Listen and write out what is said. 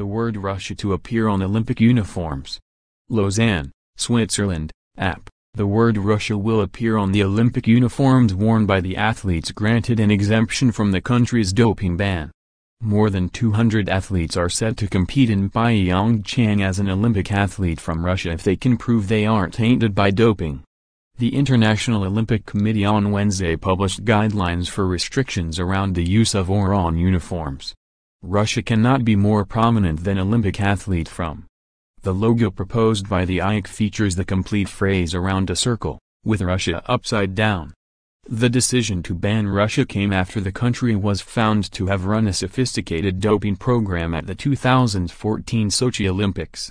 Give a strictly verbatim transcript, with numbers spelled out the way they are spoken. the word Russia to appear on Olympic uniforms. Lausanne, Switzerland, A P. The word Russia will appear on the Olympic uniforms worn by the athletes granted an exemption from the country's doping ban. More than two hundred athletes are set to compete in Pyeongchang as an Olympic athlete from Russia if they can prove they aren't tainted by doping. The International Olympic Committee on Wednesday published guidelines for restrictions around the use of or on uniforms. Russia cannot be more prominent than Olympic athlete from. The logo proposed by the I O C features the complete phrase around a circle, with Russia upside down. The decision to ban Russia came after the country was found to have run a sophisticated doping program at the two thousand fourteen Sochi Olympics.